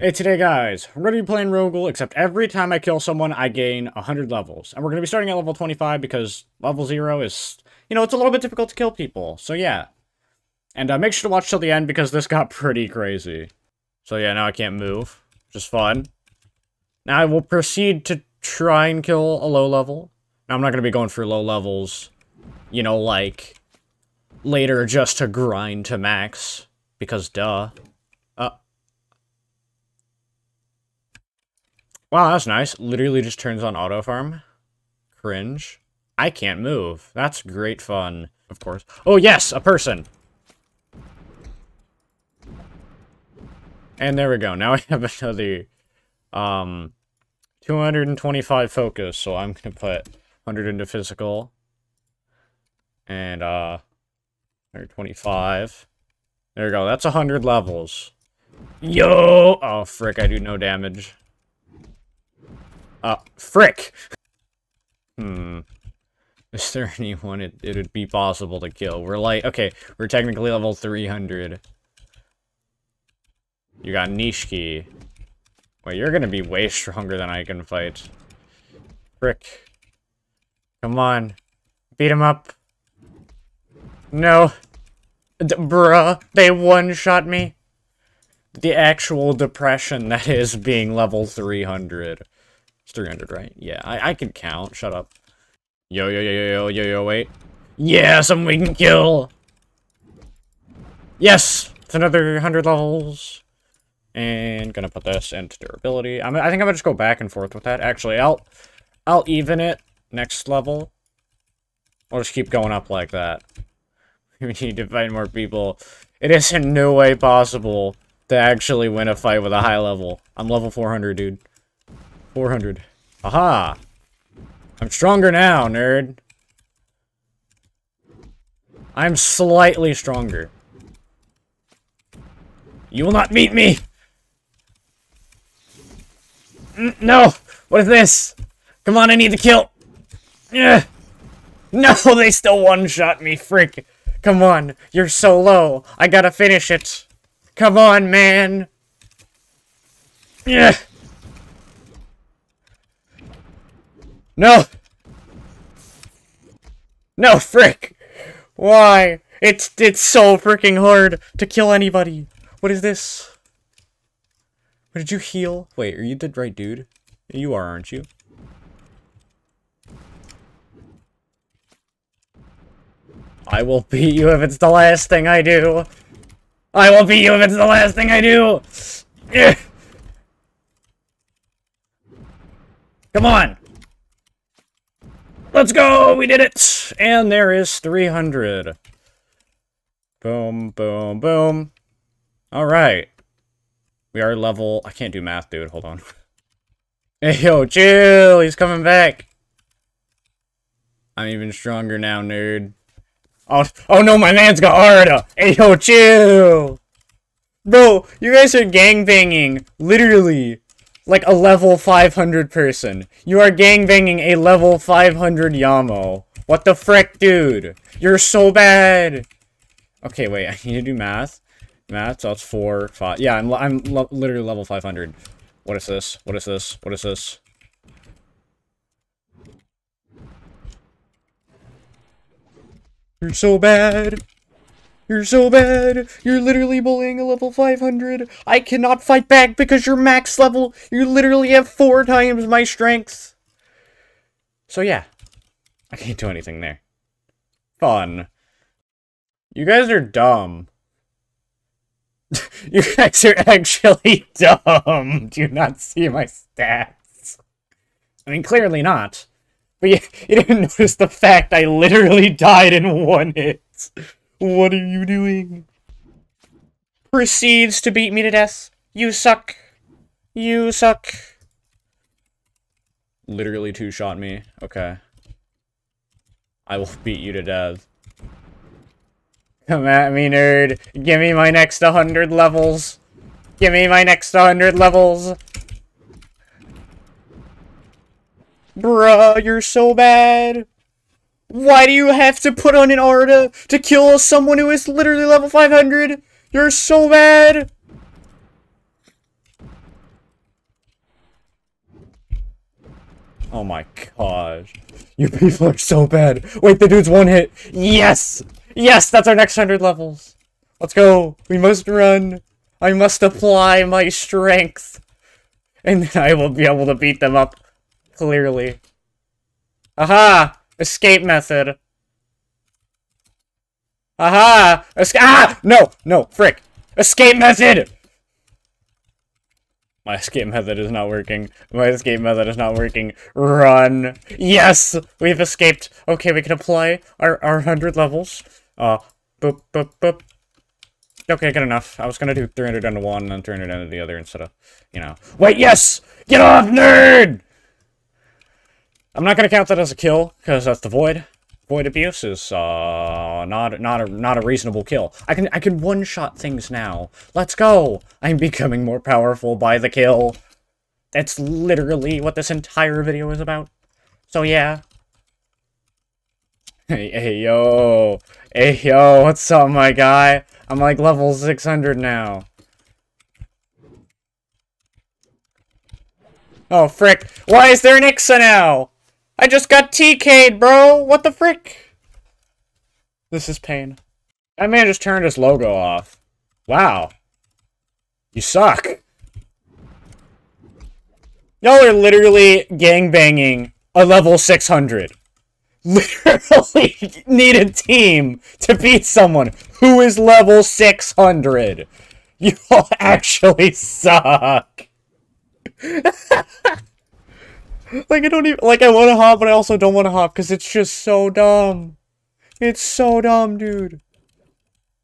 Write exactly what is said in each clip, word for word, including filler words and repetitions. Hey, today guys, I'm going to be playing Ro Ghoul, except every time I kill someone, I gain one hundred levels. And we're going to be starting at level twenty-five because level zero is, you know, it's a little bit difficult to kill people. So yeah. And uh, make sure to watch till the end because this got pretty crazy. So yeah, now I can't move, which is fun. Now I will proceed to try and kill a low level. Now I'm not going to be going for low levels, you know, like, later just to grind to max. Because duh. Wow, that's nice. Literally just turns on auto farm. Cringe. I can't move. That's great fun, of course. Oh, yes! A person! And there we go. Now I have another um, two hundred twenty-five focus, so I'm going to put one hundred into physical. And, uh, one hundred twenty-five. There we go. That's one hundred levels. Yo! Oh, frick. I do no damage. Uh, frick! Hmm. Is there anyone it, it would be possible to kill? We're like, okay, we're technically level three hundred. You got Nishiki. Well, you're gonna be way stronger than I can fight. Frick. Come on. Beat him up. No. D bruh, they one-shot me. The actual depression that is being level three hundred. three hundred, right? Yeah, I, I can count. Shut up. Yo, yo, yo, yo, yo, yo, yo, wait. Yeah, someone we can kill! Yes! It's another one hundred levels. And gonna put this into durability. I'm, I think I'm gonna just go back and forth with that. Actually, I'll, I'll even it next level. I'll just keep going up like that. We need to find more people. It is in no way possible to actually win a fight with a high level. I'm level four hundred, dude. four hundred. Aha! I'm stronger now, nerd. I'm slightly stronger. You will not beat me! No! What is this? Come on, I need the kill! No, they still one-shot me, frick! Come on, you're so low. I gotta finish it. Come on, man! Yeah. No! No, frick! Why? It's it's so freaking hard to kill anybody. What is this? Did you heal? Wait, are you the right dude? You are, aren't you? I will beat you if it's the last thing I do. I will beat you if it's the last thing I do! Come on! Let's go! We did it! And there is three hundred. Boom, boom, boom. Alright. We are level... I can't do math, dude. Hold on. Hey, yo, chill! He's coming back! I'm even stronger now, nerd. Oh, oh no, my man's got Arda! Hey, yo, chill! Bro, you guys are gangbanging. Literally. Like a level five hundred person. You are gangbanging a level five hundred Yamo. What the frick, dude? You're so bad. Okay, wait. I need to do math. Math. So that's four, five. Yeah, I'm I'm literally level five hundred. What is this? What is this? What is this? You're so bad. You're so bad! You're literally bullying a level five hundred! I cannot fight back because you're max level! You literally have four times my strength! So yeah. I can't do anything there. Fun. You guys are dumb. You guys are actually dumb! Do you not see my stats? I mean, clearly not. But you, you didn't notice the fact I literally died in one hit. What are you doing? Proceeds to beat me to death. You suck. You suck. Literally two-shot me. Okay. I will beat you to death. Come at me, nerd. Give me my next one hundred levels. Give me my next one hundred levels. Bruh, you're so bad. Why do you have to put on an Arda to kill someone who is literally level five hundred? You're so bad! Oh my gosh. You people are so bad. Wait, the dude's one hit. Yes! Yes, that's our next one hundred levels. Let's go. We must run. I must apply my strength. And then I will be able to beat them up. Clearly. Aha! Escape method. Aha! Esca- ah! No! No! Frick! Escape method! My escape method is not working. My escape method is not working. Run! Yes! We've escaped. Okay, we can apply our, our one hundred levels. Uh, boop, boop, boop. Okay, good enough. I was gonna do three hundred into one and then three hundred into the other instead of, you know. Wait, yes! Get off, nerd! I'm not gonna count that as a kill, because that's the void. Void abuse is, uh, not, not, a, not a reasonable kill. I can, I can one-shot things now. Let's go! I'm becoming more powerful by the kill. That's literally what this entire video is about. So, yeah. Hey, hey, yo. Hey, yo, what's up, my guy? I'm like level six hundred now. Oh, frick. Why is there an Ixa now? I just got T K'd, bro! What the frick? This is pain. That man just turned his logo off. Wow. You suck. Y'all are literally gangbanging a level six hundred. Literally need a team to beat someone who is level six hundred. Y'all actually suck. Like, I don't even- like, I want to hop, but I also don't want to hop, because it's just so dumb. It's so dumb, dude.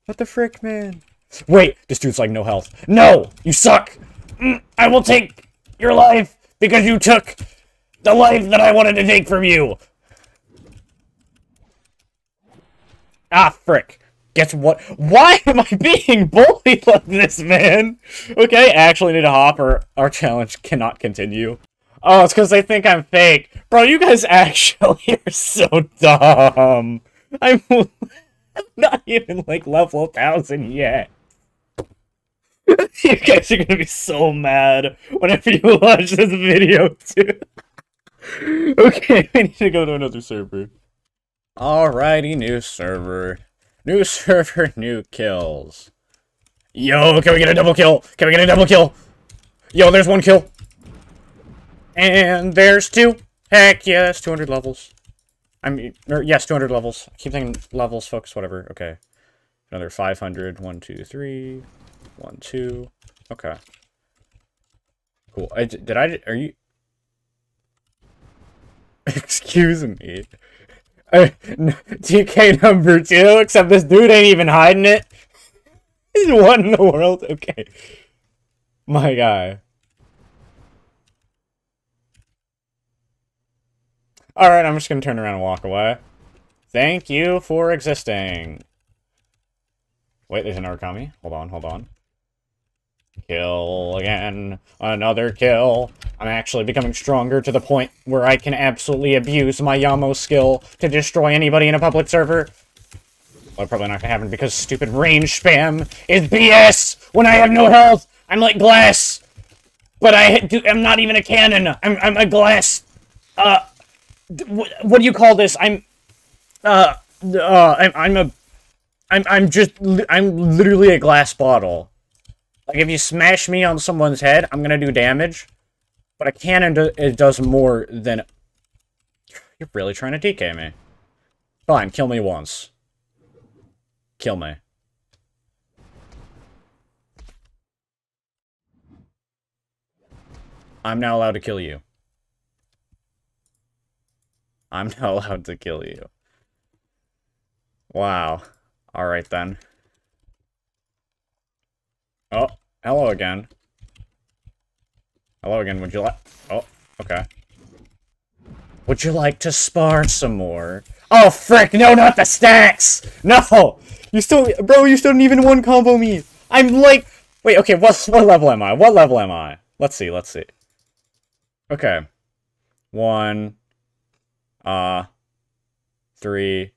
What the frick, man? Wait, this dude's like no health. No! You suck! Mm, I will take your life, because you took the life that I wanted to take from you! Ah, frick. Guess what? Why am I being bullied like this, man? Okay, I actually need to hop, or our challenge cannot continue. Oh, it's because they think I'm fake. Bro, you guys actually are so dumb. I'm not even, like, level one thousand yet. You guys are gonna be so mad whenever you watch this video, too. Okay, I need to go to another server. Alrighty, new server. New server, new kills. Yo, can we get a double kill? Can we get a double kill? Yo, there's one kill. And there's two. Heck yes, two hundred levels. I mean, or yes, two hundred levels. I keep thinking levels, folks, whatever. Okay. Another five hundred. One, two, three. One, two. Okay. Cool. I, did I... Are you... Excuse me. Uh, T K number two, except this dude ain't even hiding it. He's what in the world? Okay. My guy. Alright, I'm just gonna turn around and walk away. Thank you for existing. Wait, there's an Narukami. Hold on, hold on. Kill again. Another kill. I'm actually becoming stronger to the point where I can absolutely abuse my Yamo skill to destroy anybody in a public server. Well, probably not gonna happen because stupid range spam is B S! When I have no health, I'm like glass! But I do, I'm not even a cannon. I'm, I'm a glass... Uh... What do you call this? I'm, uh, uh, I'm, I'm a, I'm, I'm just, I'm literally a glass bottle. Like, if you smash me on someone's head, I'm gonna do damage. But a cannon, do, it does more than... You're really trying to T K me. Fine, kill me once. Kill me. I'm now allowed to kill you. I'm not allowed to kill you. Wow. Alright then. Oh, hello again. Hello again, would you like- Oh, okay. Would you like to spar some more? Oh, frick, no, not the stacks! No! You still- Bro, you still didn't even one combo me! I'm like- Wait, okay, what, what level am I? What level am I? Let's see, let's see. Okay. One... Uh, three,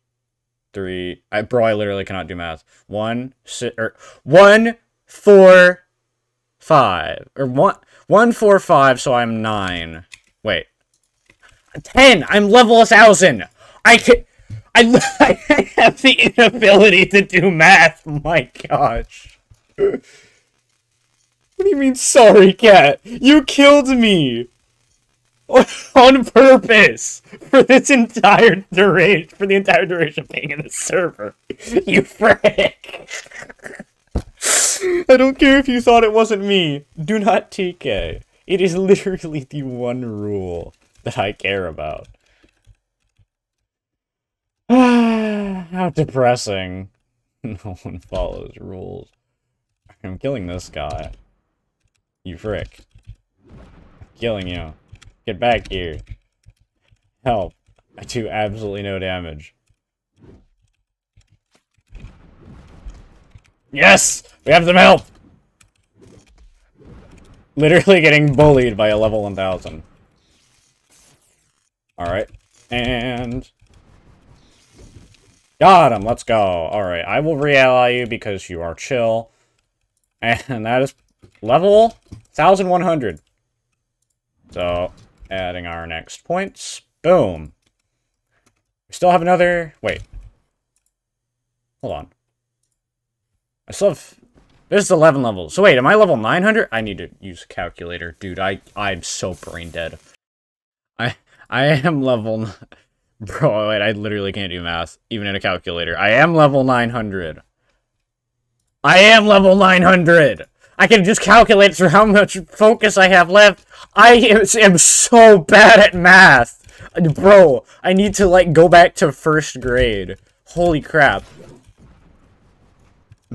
three, I, bro, I literally cannot do math. One, si or, one, four, five, or one, one, four, five, so I'm nine. Wait, ten. I'm level one thousand. I can... I, I have the inability to do math. My gosh. What do you mean, sorry, cat? You killed me! On purpose! For this entire duration- for the entire duration of being in the server. You frick! I don't care if you thought it wasn't me. Do not T K. It is literally the one rule that I care about. How depressing. No one follows rules. I'm killing this guy. You frick. I'm killing you. Get back here. Help. I do absolutely no damage. Yes! We have some help! Literally getting bullied by a level one thousand. Alright. And... got him! Let's go! Alright, I will re-ally you because you are chill. And that is level one thousand one hundred. So, adding our next points. Boom. We still have another... wait. Hold on. I still have... there's eleven levels. So wait, am I level nine hundred? I need to use a calculator. Dude, I, I'm so brain dead. I, I am level... bro, wait, I literally can't do math. Even in a calculator. I am level nine hundred. I am level nine hundred! I can just calculate for how much focus I have left. I am so bad at math! Bro, I need to, like, go back to first grade. Holy crap.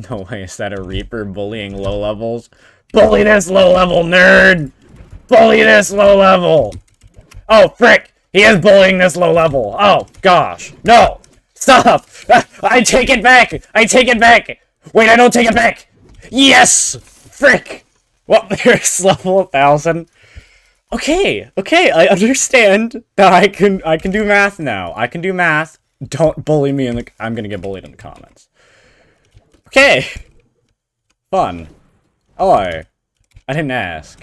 No way, is that a Reaper bullying low levels? Bully this low level, nerd! Bully this low level! Oh, frick! He is bullying this low level! Oh, gosh. No! Stop! I take it back! I take it back! Wait, I don't take it back! Yes! Frick! Well, there's level one thousand. Okay, okay, I understand that I can I can do math now. I can do math. Don't bully me in the... I'm gonna get bullied in the comments. Okay! Fun. Hello. I didn't ask.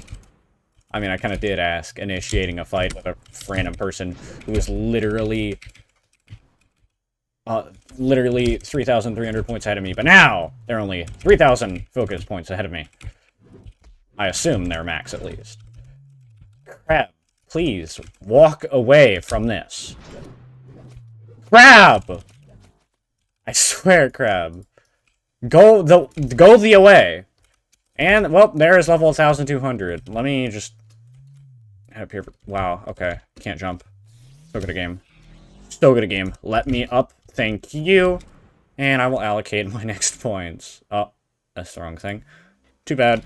I mean, I kind of did ask, initiating a fight with a random person who is literally... Uh, literally three thousand three hundred points ahead of me, but now they're only three thousand focus points ahead of me. I assume they're max, at least. Crab, please walk away from this. Crab! I swear, Crab. Go the go the away. And, well, there is level one thousand two hundred. Let me just... head up here. Wow, okay. Can't jump. So good a game. So good a game. Let me up. Thank you. And I will allocate my next points. Oh, that's the wrong thing. Too bad.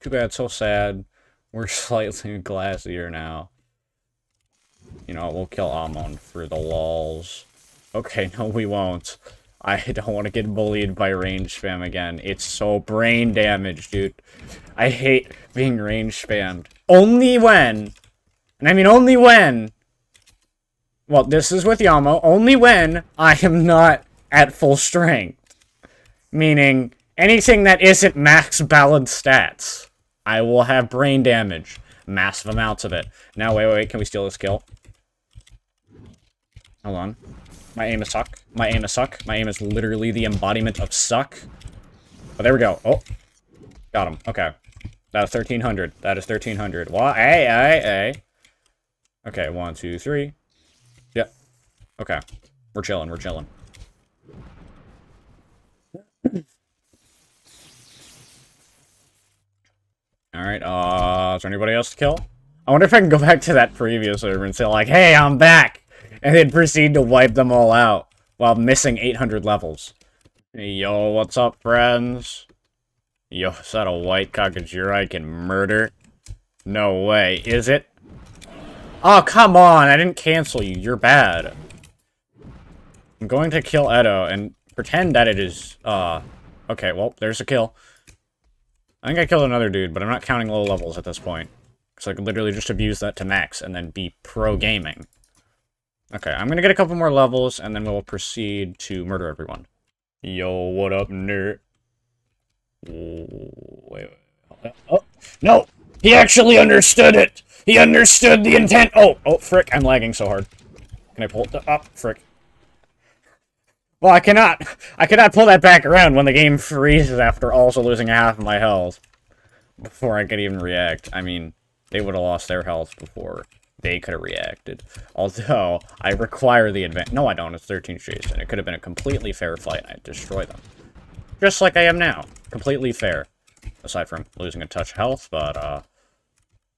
Too bad, so sad. We're slightly glassier now. You know, we'll kill Amon for the lulz. Okay, no we won't. I don't want to get bullied by range spam again. It's so brain damaged, dude. I hate being range spammed. Only when, and I mean only when, well, this is with Yamo, only when I am not at full strength. Meaning, anything that isn't max balanced stats, I will have brain damage. Massive amounts of it. Now, wait, wait, wait, can we steal this kill? Hold on. My aim is suck. My aim is suck. My aim is literally the embodiment of suck. Oh, there we go. Oh. Got him. Okay. That is thirteen hundred. That is thirteen hundred. Why? Hey, hey, hey. Okay, one, two, three. Okay, we're chilling, we're chilling. Alright, uh, is there anybody else to kill? I wonder if I can go back to that previous server and say, like, hey, I'm back! And then proceed to wipe them all out while missing eight hundred levels. Yo, what's up, friends? Yo, is that a white cockatoo I can murder? No way, is it? Oh, come on! I didn't cancel you. You're bad. I'm going to kill Edo and pretend that it is, uh... okay, well, there's a kill. I think I killed another dude, but I'm not counting low levels at this point. Because I could literally just abuse that to max and then be pro-gaming. Okay, I'm gonna get a couple more levels, and then we'll proceed to murder everyone. Yo, what up, nerd? Wait, wait. Oh, no! He actually understood it! He understood the intent. Oh, oh, frick. I'm lagging so hard. Can I pull it up? Frick. Well, I cannot. I cannot pull that back around when the game freezes after also losing half of my health. Before I could even react. I mean, they would have lost their health before they could have reacted. Although, I require the advantage. No, I don't. It's thirteen chase, and it could have been a completely fair fight. I destroy them. Just like I am now. Completely fair. Aside from losing a touch of health, but, uh...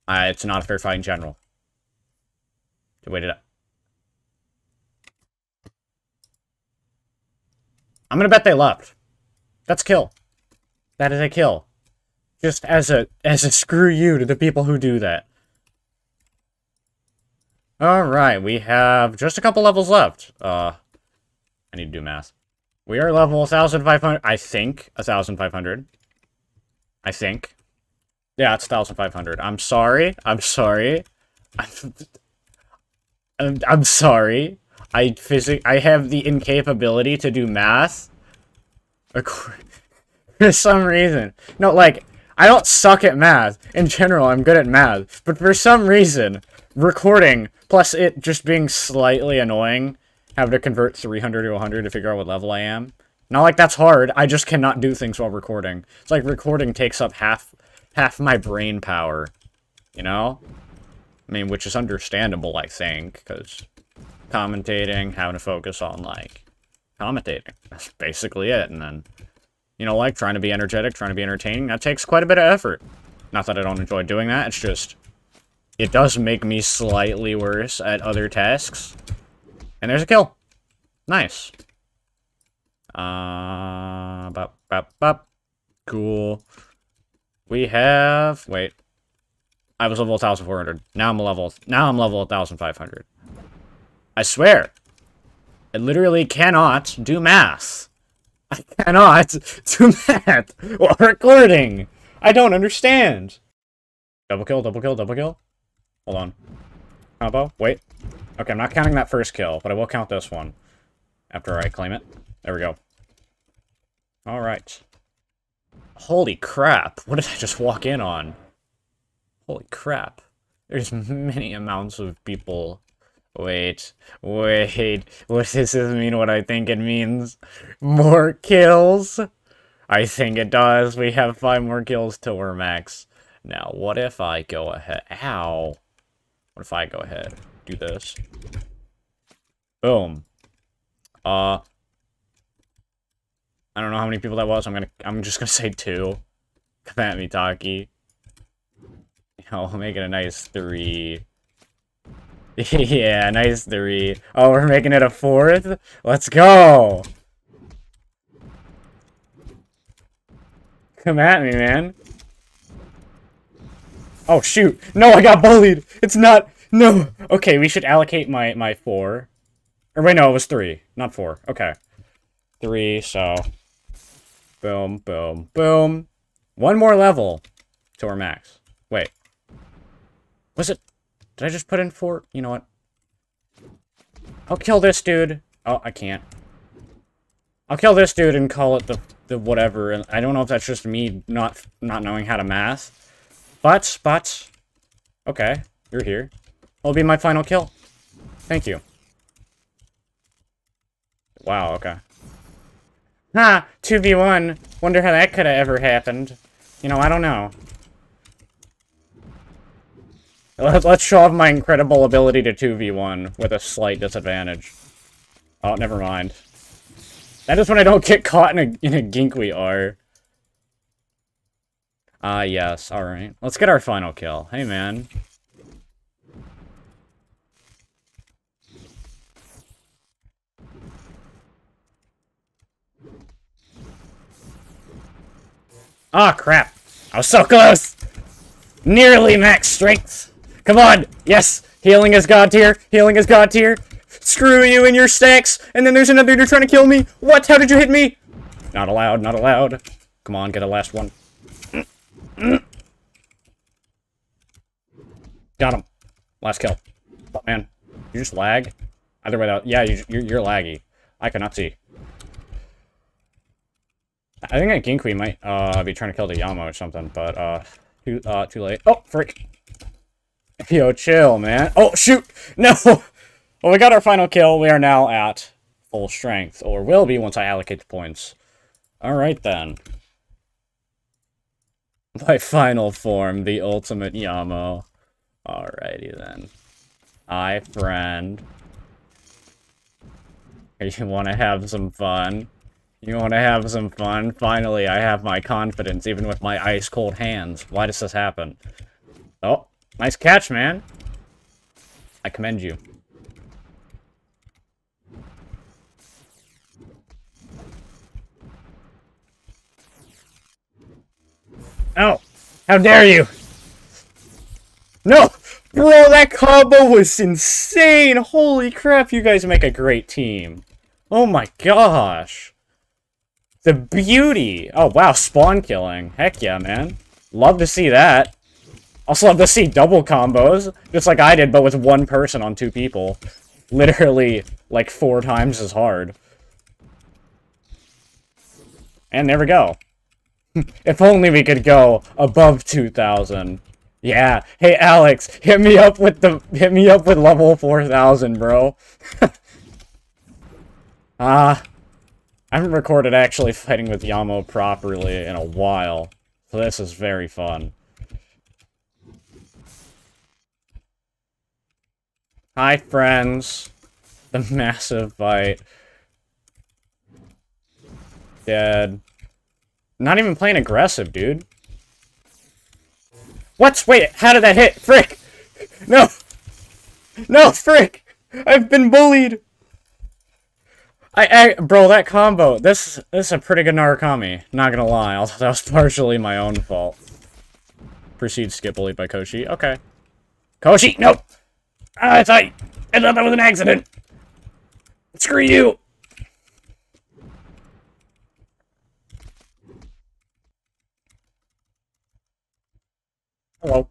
I, it's not a fair fight in general. Wait, did I... I'm gonna bet they left. That's kill. That is a kill. Just as a as a screw you to the people who do that. Alright, we have just a couple levels left. Uh, I need to do math. We are level one thousand five hundred, I think. one thousand five hundred. I think. Yeah, it's one thousand five hundred. I'm sorry. I'm sorry. I'm, I'm, I'm sorry. I physic- I have the incapability to do math. For some reason. No, like... I don't suck at math. In general, I'm good at math. But for some reason, recording, plus it just being slightly annoying, having to convert three hundred to one hundred to figure out what level I am. Not like that's hard, I just cannot do things while recording. It's like recording takes up half half my brain power, you know? I mean, which is understandable, I think, because commentating, having to focus on, like, commentating. That's basically it, and then... You know, like, trying to be energetic, trying to be entertaining, that takes quite a bit of effort. Not that I don't enjoy doing that, it's just... It does make me slightly worse at other tasks. And there's a kill. Nice. Uh, bop, bop, bop. Cool. We have... Wait. I was level one thousand four hundred. Now I'm level... Now I'm level one thousand five hundred. I swear. I literally cannot do math. I cannot do that while recording. I don't understand. Double kill, double kill, double kill. Hold on. Combo, wait. Okay, I'm not counting that first kill, but I will count this one. After I claim it. There we go. Alright. Holy crap. What did I just walk in on? Holy crap. There's many amounts of people... Wait, wait, what does this mean? What I think it means? More kills? I think it does. We have five more kills till we're max. Now, what if I go ahead? Ow. What if I go ahead? Do this. Boom. Uh. I don't know how many people that was. I'm gonna. I'm just gonna say two. Come at me, Taki. I'll make it a nice three. Yeah, nice three. Oh, we're making it a fourth? Let's go! Come at me, man. Oh, shoot. No, I got bullied! It's not... No! Okay, we should allocate my, my four. Or wait, no, it was three. Not four. Okay. Three, so... Boom, boom, boom. One more level to our max. Wait. Was it... Did I just put in four? You know what? I'll kill this dude. Oh, I can't. I'll kill this dude and call it the the whatever. And I don't know if that's just me not not knowing how to math. But, but... Okay, you're here. That'll be my final kill. Thank you. Wow, okay. Ha! two v one. Wonder how that could have ever happened. You know, I don't know. Let's show off my incredible ability to two v one with a slight disadvantage. Oh, never mind. That is when I don't get caught in a, in a Ginkui R. Ah, uh, yes. Alright. Let's get our final kill. Hey, man. Ah, oh, crap. I was so close! Nearly max strength! Come on! Yes! Healing is god tier! Healing is god tier! Screw you and your stacks! And then there's another dude trying to kill me! What? How did you hit me? Not allowed, not allowed. Come on, get a last one. Got him. Last kill. Oh, man. You just lag? Either way, that, yeah, you, you're, you're laggy. I cannot see. I think that Ginkui might uh, be trying to kill the Yamo or something, but uh, too, uh, too late. Oh, frick! Yo, chill, man. Oh, shoot! No! Well, we got our final kill. We are now at full strength, or will be once I allocate the points. Alright, then. My final form, the ultimate Yamo. Alrighty, then. Hi, friend. You want to have some fun? You want to have some fun? Finally, I have my confidence, even with my ice-cold hands. Why does this happen? Oh, nice catch, man. I commend you. Ow! How dare you! No! Bro, that combo was insane! Holy crap, you guys make a great team. Oh my gosh. The beauty! Oh wow, spawn killing. Heck yeah, man. Love to see that. Also love to see double combos, just like I did, but with one person on two people. Literally, like, four times as hard. And there we go. If only we could go above two thousand. Yeah. Hey, Alex, hit me up with the hit me up with level four thousand, bro. Ah, uh, I haven't recorded actually fighting with Yamo properly in a while, so this is very fun. Hi, friends. The massive fight. Dead. Not even playing aggressive, dude. What? Wait, how did that hit? Frick! No! No, frick! I've been bullied! I, I bro, that combo. This, this is a pretty good Narukami. Not gonna lie, although that was partially my own fault. Proceed skip bullied by Koshi. Okay. Koshi! Nope! Ah, I thought, I thought that was an accident! Screw you! Hello.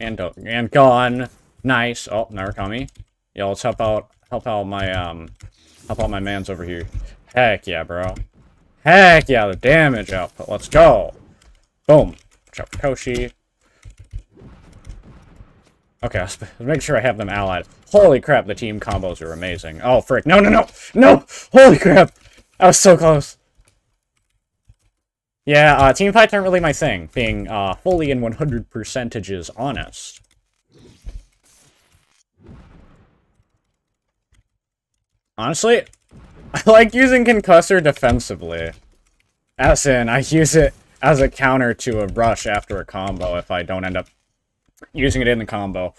And, and gone. Nice. Oh, Narukami. Yo, let's help out, help out my, um, help out my mans over here. Heck yeah, bro. Heck yeah, the damage output. Let's go. Boom. Chop Koshi. Okay, let's make sure I have them allied. Holy crap, the team combos are amazing. Oh, frick. No, no, no. No! Holy crap. I was so close. Yeah, uh, team fights aren't really my thing, being uh, fully and one hundred percentages honest. Honestly, I like using Concussor defensively. As in, I use it as a counter to a rush after a combo if I don't end up using it in the combo.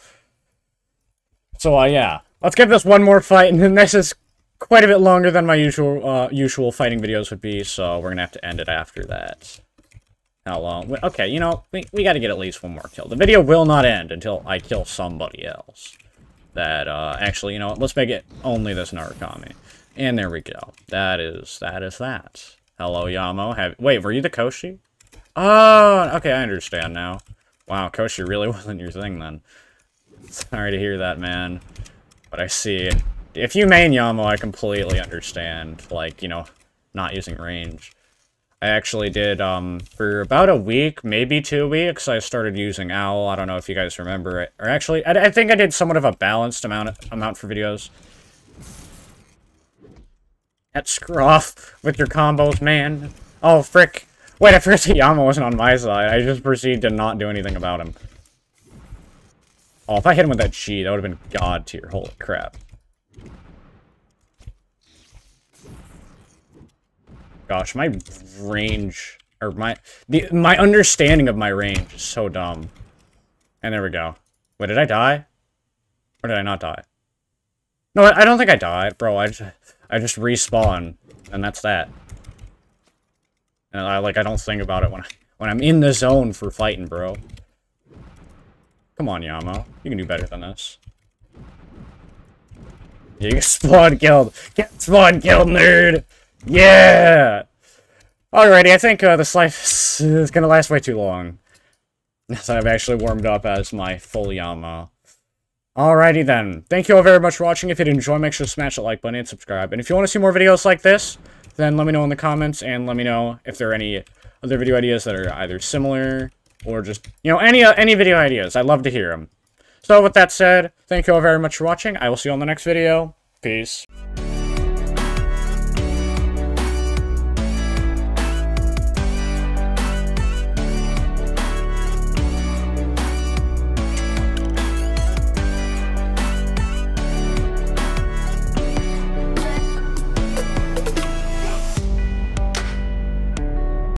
So, uh, yeah. Let's give this one more fight, and then this is quite a bit longer than my usual uh, usual fighting videos would be, so we're gonna have to end it after that. How long? Okay, you know, we, we gotta get at least one more kill. The video will not end until I kill somebody else. That, uh, actually, you know what, let's make it only this Narukami. And there we go. That is, that is that. Hello, Yamo. Have, wait, were you the Koshi? Oh, okay, I understand now. Wow, Koshi really wasn't your thing then. Sorry to hear that, man. But I see. If you main Yamo, I completely understand, like, you know, not using range. I actually did, um, for about a week, maybe two weeks, I started using Owl. I don't know if you guys remember it. Or actually, I, I think I did somewhat of a balanced amount, amount for videos. That screw off with your combos, man. Oh, frick. Wait, at first Yamo wasn't on my side. I just proceeded to not do anything about him. Oh, if I hit him with that G, that would have been god tier. Holy crap. Gosh, my range, or my, the, my understanding of my range is so dumb. And there we go. Wait, did I die? Or did I not die? No, I, I don't think I died, bro. I just, I just respawn, and that's that. And I, like, I don't think about it when, I, when I'm in the zone for fighting, bro. Come on, Yamo. You can do better than this. Yeah, you get spawn killed. Get spawn killed, nerd! Yeah! Alrighty, I think uh, this life is gonna last way too long. So I've actually warmed up as my full Yamo. Alrighty then. Thank you all very much for watching. If you did enjoy, make sure to smash that like button and subscribe. And if you want to see more videos like this, then let me know in the comments, and let me know if there are any other video ideas that are either similar, or just, you know, any, uh, any video ideas. I'd love to hear them. So with that said, thank you all very much for watching. I will see you on the next video. Peace.